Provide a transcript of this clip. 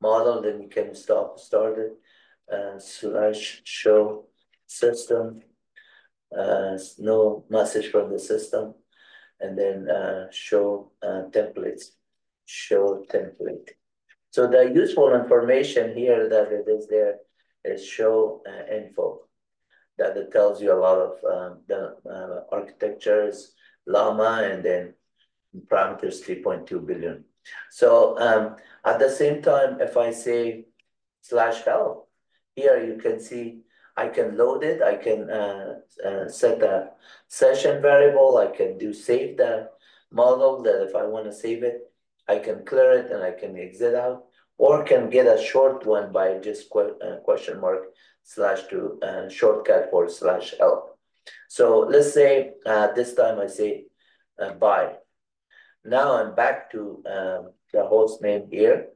model, then you can start it, slash show system, no message from the system, and then show templates, show template. So the useful information here that it is there is show info, that it tells you a lot of the architectures, LLaMA, and then parameters 3.2 billion. So at the same time, if I say slash help, here you can see I can load it, I can set a session variable, I can do save the model, that if I want to save it, I can clear it and I can exit out, or can get a short one by just question mark slash to shortcut for slash help. So let's say this time I say bye. Now I'm back to the host name here.